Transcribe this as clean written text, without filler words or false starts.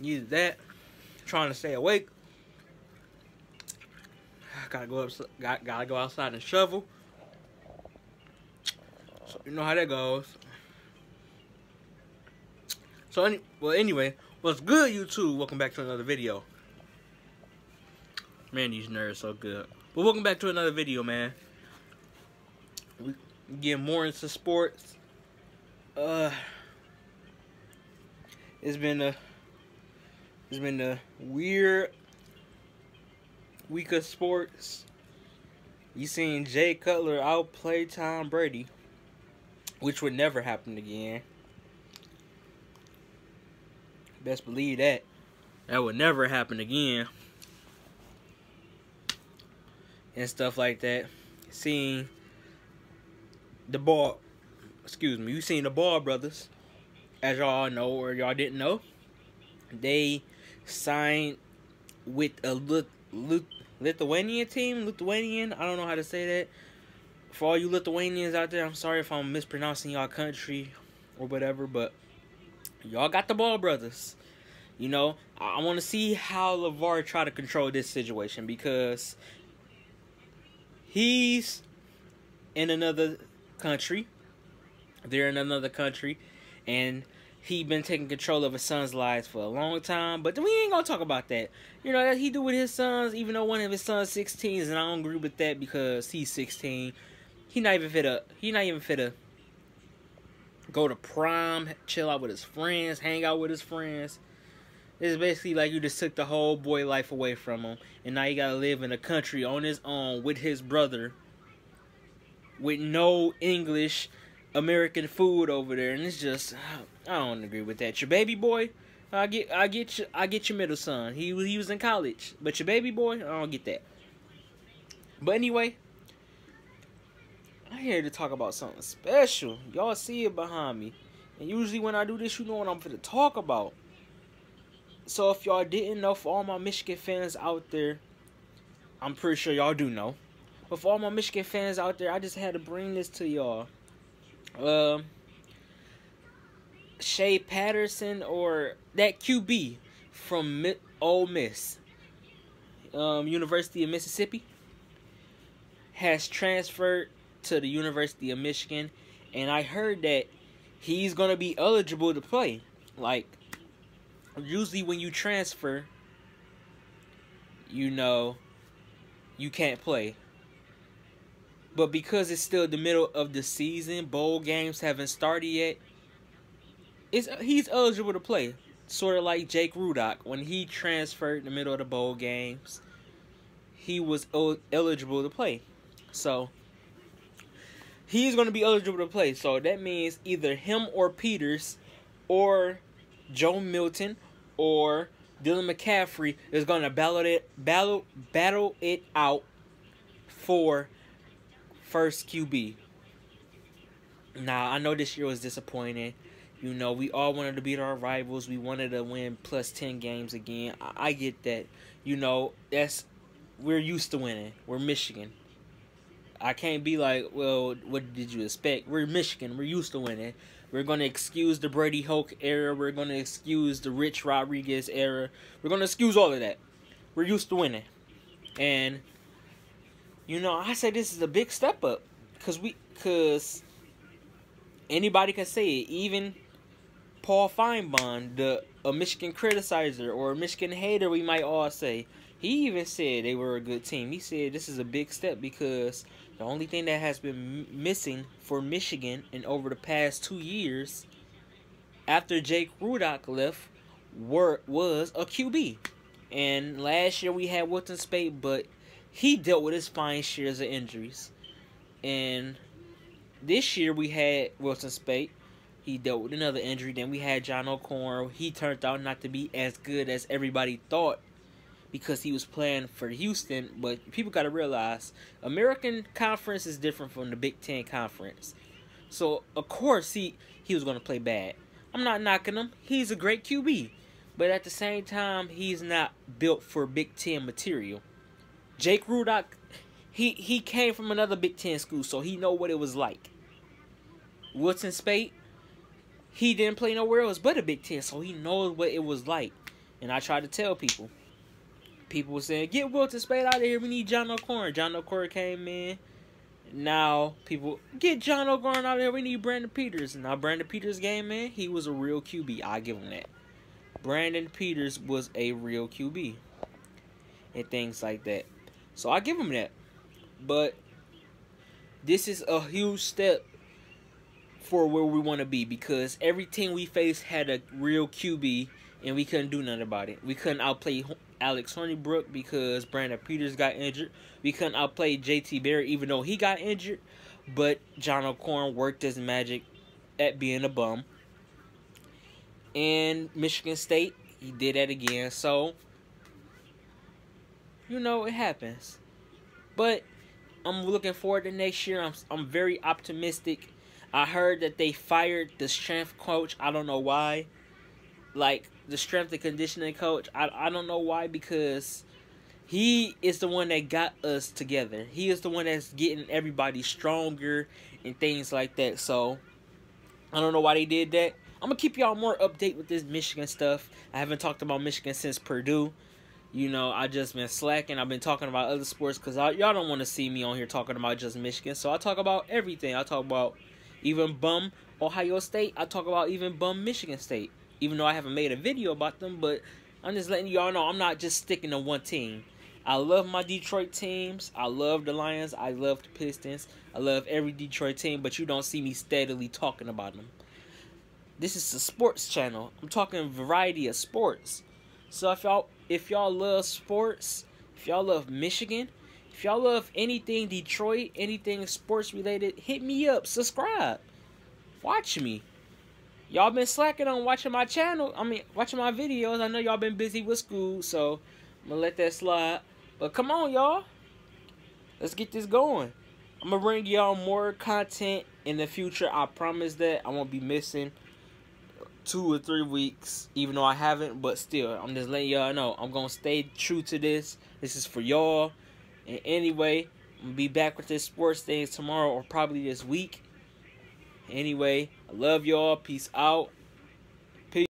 Use that. Trying to stay awake. Gotta go up. Gotta go outside and shovel. So you know how that goes. So anyway, what's good, YouTube? Welcome back to another video. Man, these nerds so good. But welcome back to another video, man. We get more into sports. It's been a weird week of sports. You seen Jay Cutler outplay Tom Brady, which would never happen again. Best believe that. That would never happen again. And stuff like that. Seeing the ball, excuse me, you seen the Ball brothers, as y'all know or y'all didn't know, they signed with a Lithuanian team. I don't know how to say that. For all you Lithuanians out there, I'm sorry if I'm mispronouncing y'all country or whatever, but y'all got the Ball brothers. You know, I want to see how LeVar try to control this situation, because he's in another country, they're in another country, and he been taking control of his son's lives for a long time. But we ain't gonna talk about that. You know, that he do with his sons, even though one of his sons 16s, and I don't agree with that, because he's 16. He not even fit. He not even fit to go to prom, chill out with his friends, hang out with his friends. It's basically like you just took the whole boy life away from him, and now you gotta live in a country on his own with his brother, with no English, American food over there, and it's just, I don't agree with that. Your baby boy, I get your middle son. He was in college, but your baby boy, I don't get that. But anyway, I'm here to talk about something special. Y'all see it behind me, and usually when I do this, you know what I'm gonna talk about. So if y'all didn't know, for all my Michigan fans out there, I'm pretty sure y'all do know. But for all my Michigan fans out there, I just had to bring this to y'all. Shea Patterson, or that QB from Ole Miss, University of Mississippi, has transferred to the University of Michigan, and I heard that he's gonna be eligible to play. Like, usually when you transfer, you know, you can't play. But because it's still the middle of the season, bowl games haven't started yet, he's eligible to play. Sort of like Jake Rudock. When he transferred in the middle of the bowl games, he was eligible to play. So, he's going to be eligible to play. So, that means either him or Peters or Joe Milton or Dylan McCaffrey is going to battle it out for first QB. Now, I know this year was disappointing. You know, we all wanted to beat our rivals. We wanted to win plus 10 games again. I get that. You know, that's, we're used to winning. We're Michigan. I can't be like, well, what did you expect? We're Michigan. We're used to winning. We're going to excuse the Brady Hoke era. We're going to excuse the Rich Rodriguez era. We're going to excuse all of that. We're used to winning. And you know, I say this is a big step up, cause anybody can say it. Even Paul Finebaum, a Michigan criticizer or a Michigan hater, we might all say, he even said they were a good team. He said this is a big step, because the only thing that has been missing for Michigan and over the past 2 years, after Jake Rudock left, was a QB. And last year we had Wilton Speight, but he dealt with his fine shares of injuries. And this year we had Wilton Speight. He dealt with another injury. Then we had John O'Korn. He turned out not to be as good as everybody thought, because he was playing for Houston. But people got to realize, American Conference is different from the Big Ten Conference. So, of course, he was going to play bad. I'm not knocking him. He's a great QB. But at the same time, he's not built for Big Ten material. Jake Rudock, he came from another Big Ten school, so he know what it was like. Wilton Speight, he didn't play nowhere else but a Big Ten, so he knows what it was like. And I tried to tell people. People were saying, get Wilton Speight out of here. We need John O'Korn. John O'Korn came in. Now people, get John O'Korn out of here. We need Brandon Peters. Now Brandon Peters came in. He was a real QB. I give him that. Brandon Peters was a real QB. And things like that. So I give him that. But this is a huge step for where we want to be, because every team we faced had a real QB and we couldn't do nothing about it. We couldn't outplay Alex Hornibrook because Brandon Peters got injured. We couldn't outplay JT Barrett even though he got injured. But John O'Korn worked his magic at being a bum. And Michigan State, he did that again. So, you know, it happens. But I'm looking forward to next year. I'm very optimistic. I heard that they fired the strength coach. I don't know why. Like, the strength and conditioning coach. I don't know why, because he is the one that got us together. He is the one that's getting everybody stronger and things like that. So, I don't know why they did that. I'm going to keep y'all more update with this Michigan stuff. I haven't talked about Michigan since Purdue. You know, I just been slacking. I've been talking about other sports because y'all don't want to see me on here talking about just Michigan. So, I talk about everything. I talk about even bum Ohio State. I talk about even bum Michigan State. Even though I haven't made a video about them. But I'm just letting y'all know I'm not just sticking to one team. I love my Detroit teams. I love the Lions. I love the Pistons. I love every Detroit team. But you don't see me steadily talking about them. This is a sports channel. I'm talking a variety of sports. So if y'all love sports, if y'all love Michigan, if y'all love anything Detroit, anything sports related, hit me up. Subscribe. Watch me. Y'all been slacking on watching my channel. I mean, watching my videos. I know y'all been busy with school, so I'm going to let that slide. But come on, y'all. Let's get this going. I'm going to bring y'all more content in the future. I promise that. I won't be missing 2 or 3 weeks, even though I haven't. But still, I'm just letting y'all know. I'm going to stay true to this. This is for y'all. And anyway, I'm going to be back with this sports things tomorrow or probably this week. Anyway, I love y'all. Peace out.